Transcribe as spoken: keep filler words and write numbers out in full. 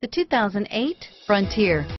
The two thousand eight Frontier.